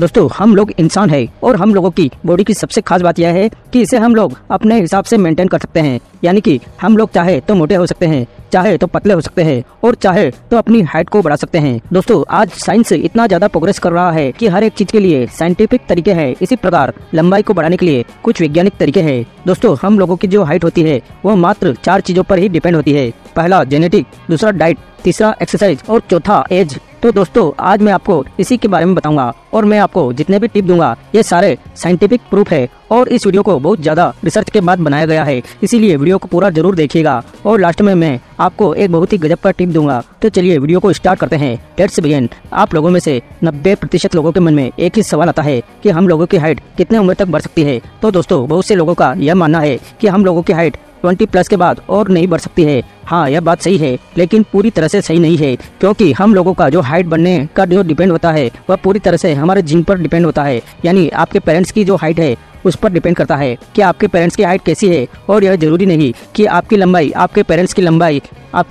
दोस्तों हम लोग इंसान है और हम लोगों की बॉडी की सबसे खास बात यह है कि इसे हम लोग अपने हिसाब से मेंटेन कर सकते हैं, यानी कि हम लोग चाहे तो मोटे हो सकते हैं, चाहे तो पतले हो सकते हैं और चाहे तो अपनी हाइट को बढ़ा सकते हैं। दोस्तों आज साइंस इतना ज्यादा प्रोग्रेस कर रहा है कि हर एक चीज के लिए साइंटिफिक तरीके हैं। इसी प्रकार लंबाई को बढ़ाने के लिए कुछ वैज्ञानिक तरीके हैं। दोस्तों हम लोगों की जो हाइट होती है वो मात्र 4 चीजों पर ही डिपेंड होती है, पहला जेनेटिक, दूसरा डाइट, तीसरा एक्सरसाइज और चौथा एज। तो दोस्तों आज मैं आपको इसी के बारे में बताऊंगा और मैं आपको जितने भी टिप दूंगा ये सारे साइंटिफिक प्रूफ है और इस वीडियो को बहुत ज्यादा रिसर्च के बाद बनाया गया है, इसीलिए वीडियो को पूरा जरूर देखिएगा और लास्ट में मैं आपको एक बहुत ही गजब का टिप दूंगा। तो चलिए वीडियो को स्टार्ट करते हैं। Let's begin. आप लोगों में से 90% लोगों के मन में एक ही सवाल आता है कि हम लोगों की हाइट कितने उम्र तक बढ़ सकती है। तो दोस्तों बहुत से लोगों का यह मानना है कि हम लोगों की हाइट 20 प्लस के बाद और नहीं बढ़ सकती है। हाँ यह बात सही है लेकिन पूरी तरह से सही नहीं है, क्योंकि हम लोगों का जो हाइट बढ़ने का जो डिपेंड होता है वह पूरी तरह से हमारे जीन पर डिपेंड होता है, यानी आपके पेरेंट्स की जो हाइट है उस पर डिपेंड करता है कि आपके पेरेंट्स की हाइट कैसी है। और यह जरूरी नहीं कि आपकी लंबाई आपके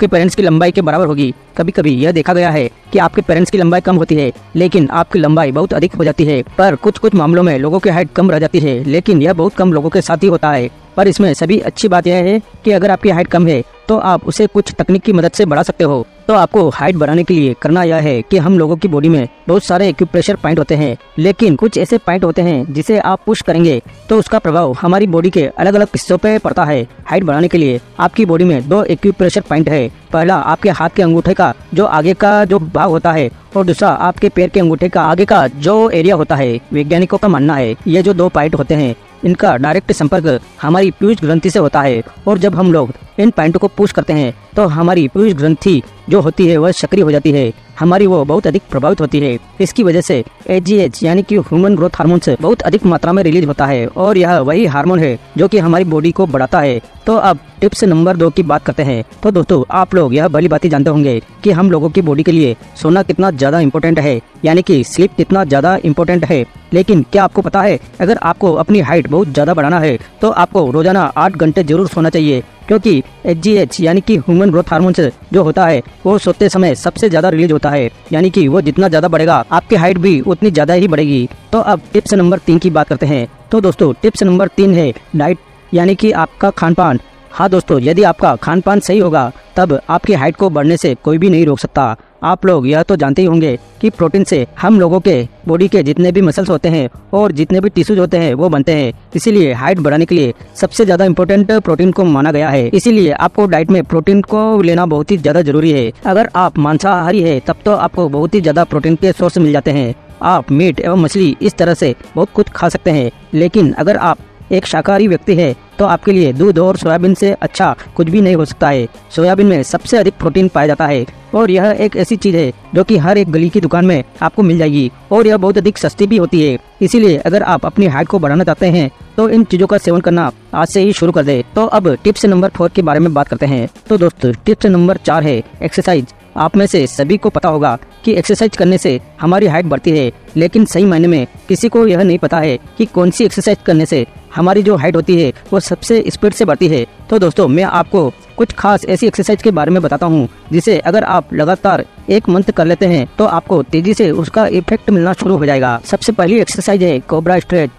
पेरेंट्स की लंबाई के बराबर होगी। कभी कभी यह देखा गया है कि आपके पेरेंट्स की लंबाई कम होती है लेकिन आपकी लंबाई बहुत अधिक हो जाती है, पर कुछ मामलों में लोगों की हाइट कम रह जाती है, लेकिन यह बहुत कम लोगों के साथ ही होता है। पर इसमें सभी अच्छी बात यह है कि अगर आपकी हाइट कम है तो आप उसे कुछ तकनीक की मदद से बढ़ा सकते हो। तो आपको हाइट बढ़ाने के लिए करना यह है कि हम लोगों की बॉडी में बहुत सारे एक्यूप्रेशर पॉइंट होते हैं, लेकिन कुछ ऐसे पॉइंट होते हैं जिसे आप पुश करेंगे तो उसका प्रभाव हमारी बॉडी के अलग अलग हिस्सों पे पड़ता है। हाइट बढ़ाने के लिए आपकी बॉडी में 2 एक्यूप्रेशर पॉइंट है, पहला आपके हाथ के अंगूठे का जो आगे का जो भाग होता है और दूसरा आपके पैर के अंगूठे का आगे का जो एरिया होता है। वैज्ञानिकों का मानना है ये जो 2 पॉइंट होते हैं इनका डायरेक्ट संपर्क हमारी पीयूष ग्रंथि से होता है और जब हम लोग इन पॉइंट को पुश करते हैं तो हमारी पीयूष ग्रंथि जो होती है वह सक्रिय हो जाती है, हमारी वो बहुत अधिक प्रभावित होती है। इसकी वजह से एजीएच यानी कि ह्यूमन ग्रोथ हार्मोन से बहुत अधिक मात्रा में रिलीज होता है और यह वही हार्मोन है जो कि हमारी बॉडी को बढ़ाता है। तो अब टिप्स नंबर 2 की बात करते हैं। तो दोस्तों आप लोग यह भली बात जानते होंगे कि हम लोगों की बॉडी के लिए सोना कितना ज्यादा इम्पोर्टेंट है, यानी कि स्लीप कितना ज्यादा इम्पोर्टेंट है। लेकिन क्या आपको पता है अगर आपको अपनी हाइट बहुत ज्यादा बढ़ाना है तो आपको रोजाना 8 घंटे जरूर सोना चाहिए, क्योंकि एचजीएच यानी कि ह्यूमन ग्रोथ हार्मोन जो होता है वो सोते समय सबसे ज्यादा रिलीज होता है, यानी कि वो जितना ज्यादा बढ़ेगा आपकी हाइट भी उतनी ज्यादा ही बढ़ेगी। तो अब टिप्स नंबर 3 की बात करते हैं। तो दोस्तों टिप्स नंबर 3 है डाइट यानी कि आपका खान पान। हाँ दोस्तों यदि आपका खान पान सही होगा तब आपकी हाइट को बढ़ने से कोई भी नहीं रोक सकता। आप लोग यह तो जानते ही होंगे कि प्रोटीन से हम लोगों के बॉडी के जितने भी मसल्स होते हैं और जितने भी टिश्यूज होते हैं वो बनते हैं, इसीलिए हाइट बढ़ाने के लिए सबसे ज्यादा इम्पोर्टेंट प्रोटीन को माना गया है, इसीलिए आपको डाइट में प्रोटीन को लेना बहुत ही ज्यादा जरूरी है। अगर आप मांसाहारी है तब तो आपको बहुत ही ज्यादा प्रोटीन के सोर्स मिल जाते हैं, आप मीट एवं मछली इस तरह से बहुत कुछ खा सकते हैं। लेकिन अगर आप एक शाकाहारी व्यक्ति है तो आपके लिए दूध और सोयाबीन से अच्छा कुछ भी नहीं हो सकता है। सोयाबीन में सबसे अधिक प्रोटीन पाया जाता है और यह एक ऐसी चीज है जो कि हर एक गली की दुकान में आपको मिल जाएगी और यह बहुत अधिक सस्ती भी होती है, इसीलिए अगर आप अपनी हाइट को बढ़ाना चाहते हैं तो इन चीजों का सेवन करना आज से ही शुरू कर दे। तो अब टिप्स नंबर 4 के बारे में बात करते हैं। तो दोस्तों टिप्स नंबर 4 है एक्सरसाइज। आप में से सभी को पता होगा कि एक्सरसाइज करने से हमारी हाइट बढ़ती है, लेकिन सही मायने में किसी को यह नहीं पता है कि कौन सी एक्सरसाइज करने से हमारी जो हाइट होती है वो सबसे स्पीड से बढ़ती है। तो दोस्तों मैं आपको कुछ खास ऐसी एक्सरसाइज के बारे में बताता हूँ जिसे अगर आप लगातार 1 मंथ कर लेते हैं तो आपको तेजी से उसका इफेक्ट मिलना शुरू हो जाएगा। सबसे पहली एक्सरसाइज है कोबरा स्ट्रेच।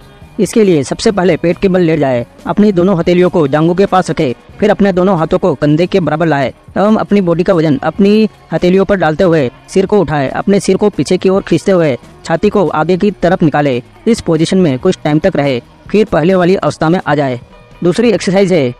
इसके लिए सबसे पहले पेट के बल लेट जाए, अपनी दोनों हथेलियों को जांघों के पास रखें, फिर अपने दोनों हाथों को कंधे के बराबर लाए एवं अपनी बॉडी का वजन अपनी हथेलियों पर डालते हुए सिर को उठाएं, अपने सिर को पीछे की ओर खींचते हुए छाती को आगे की तरफ निकालें। इस पोजीशन में कुछ टाइम तक रहे, फिर पहले वाली अवस्था में आ जाए। दूसरी एक्सरसाइज है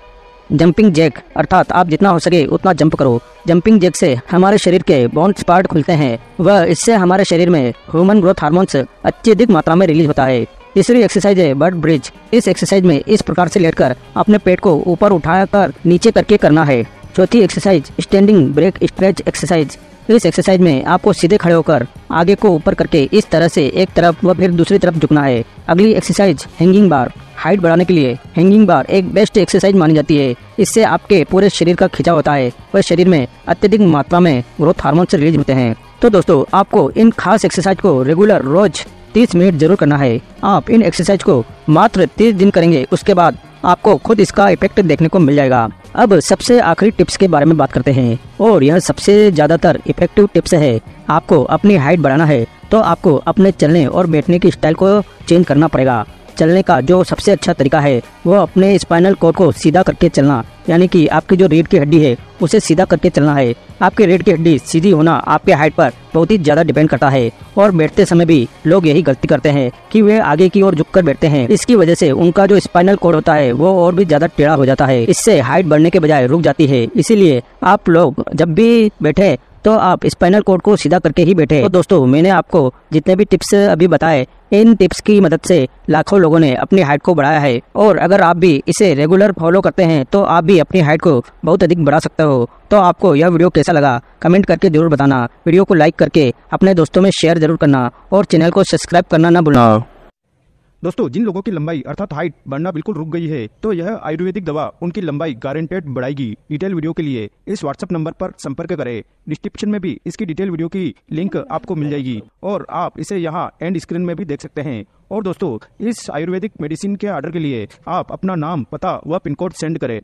जंपिंग जैक, अर्थात आप जितना हो सके उतना जंप करो। जंपिंग जैक से हमारे शरीर के बोन स्पार्ट खुलते हैं व इससे हमारे शरीर में ह्यूमन ग्रोथ हार्मोन्स अत्यधिक मात्रा में रिलीज होता है। तीसरी एक्सरसाइज है बर्ड ब्रिज। इस एक्सरसाइज में इस प्रकार से लेटकर अपने पेट को ऊपर उठाकर नीचे करके करना है। चौथी exercise standing break stretch exercise. इस एक्सरसाइज में आपको सीधे खड़े होकर आगे को ऊपर करके इस तरह से एक तरफ व फिर दूसरी तरफ झुकना है। अगली एक्सरसाइज हैंगिंग बार। हाइट बढ़ाने के लिए हैंगिंग बार एक बेस्ट एक्सरसाइज मानी जाती है, इससे आपके पूरे शरीर का खिंचाव होता है व शरीर में अत्यधिक मात्रा में ग्रोथ हार्मोन से रिलीज होते हैं। तो दोस्तों आपको इन खास एक्सरसाइज को रेगुलर रोज 30 मिनट जरूर करना है। आप इन एक्सरसाइज को मात्र 30 दिन करेंगे, उसके बाद आपको खुद इसका इफेक्ट देखने को मिल जाएगा। अब सबसे आखिरी टिप्स के बारे में बात करते हैं और यह सबसे ज़्यादातर इफेक्टिव टिप्स है। आपको अपनी हाइट बढ़ाना है तो आपको अपने चलने और बैठने की स्टाइल को चेंज करना पड़ेगा। चलने का जो सबसे अच्छा तरीका है वो अपने स्पाइनल कॉर्ड को सीधा करके चलना, यानी कि आपकी जो रीढ़ की हड्डी है उसे सीधा करके चलना है। आपकी रीढ़ की हड्डी सीधी होना आपके हाइट पर बहुत ही ज़्यादा डिपेंड करता है और बैठते समय भी लोग यही गलती करते हैं कि वे आगे की ओर झुककर बैठते हैं। इसकी वजह से उनका जो स्पाइनल कॉर्ड होता है वो और भी ज़्यादा टेढ़ा हो जाता है, इससे हाइट बढ़ने के बजाय रुक जाती है। इसीलिए आप लोग जब भी बैठे तो आप स्पाइनल कॉर्ड को सीधा करके ही बैठे। तो दोस्तों, मैंने आपको जितने भी टिप्स अभी बताए, इन टिप्स की मदद से लाखों लोगों ने अपनी हाइट को बढ़ाया है और अगर आप भी इसे रेगुलर फॉलो करते हैं तो आप भी अपनी हाइट को बहुत अधिक बढ़ा सकते हो। तो आपको यह वीडियो कैसा लगा कमेंट करके जरूर बताना, वीडियो को लाइक करके अपने दोस्तों में शेयर जरूर करना और चैनल को सब्सक्राइब करना ना भूलना। दोस्तों, जिन लोगों की लंबाई अर्थात हाइट बढ़ना बिल्कुल रुक गई है तो यह आयुर्वेदिक दवा उनकी लंबाई गारंटेड बढ़ाएगी। डिटेल वीडियो के लिए इस व्हाट्सएप नंबर पर संपर्क करें। डिस्क्रिप्शन में भी इसकी डिटेल वीडियो की लिंक आपको मिल जाएगी और आप इसे यहाँ एंड स्क्रीन में भी देख सकते हैं। और दोस्तों, इस आयुर्वेदिक मेडिसिन के ऑर्डर के लिए आप अपना नाम, पता व पिन कोड सेंड करें।